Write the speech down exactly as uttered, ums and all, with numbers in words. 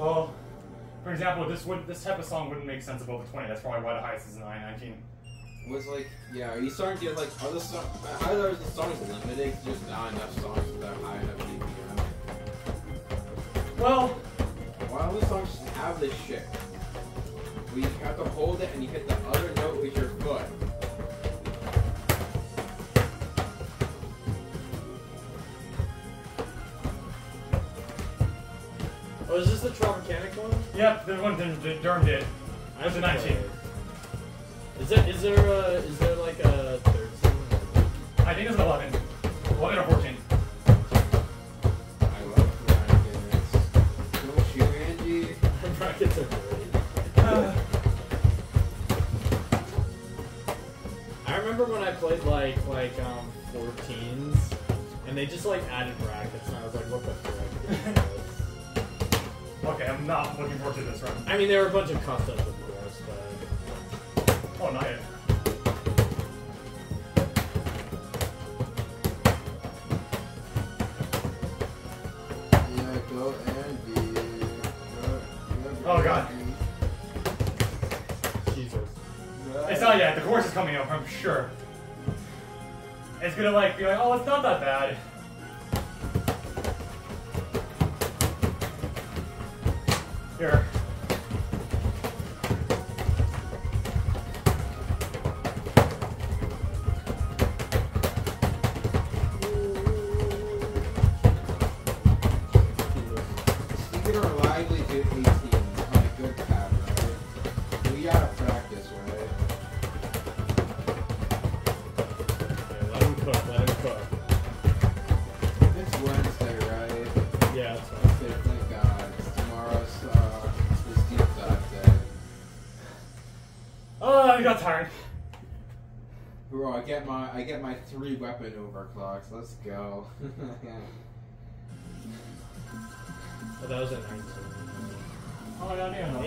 Oh, for example, this would this type of song wouldn't make sense above a twenty. That's probably why the highest is nine nineteen. Was like, yeah, are you starting to get like other songs? I thought the songs limited, just not enough songs without high enough B P M. Well, why don't the songs just have this shit? We have to hold it and you hit the other note with your foot. Oh, is this the Tropicana one? Yep, the one that Durham did. I was a nineteen. Is there, is there, a, is there like a third song? I think it's an eleven. eleven or fourteen. I love brackets. Don't you, Angie? Brackets are great. I remember when I played like, like, um, fourteens, and they just like added brackets, and I was like, what the fuck? Okay, I'm not looking forward to this run. I mean, there were a bunch of cuss ups, of course, but... Oh, not yet. Yeah, go Andy. Go, go, go, oh, God. Andy. Jesus. It's not yet. The chorus is coming up, I'm sure. It's gonna, like, be like, oh, it's not that bad. Here. Speaking of lively good eighteen, on a good path, right? We gotta practice, right? Yeah, let him cook, let him cook. It's Wednesday, right? Yeah, it's Wednesday. Thank God. It's tomorrow's uh, oh, I got tired. Bro, I get my I get my three weapon overclocks. Let's go. Oh, that was a nineteen. Oh, I don't know.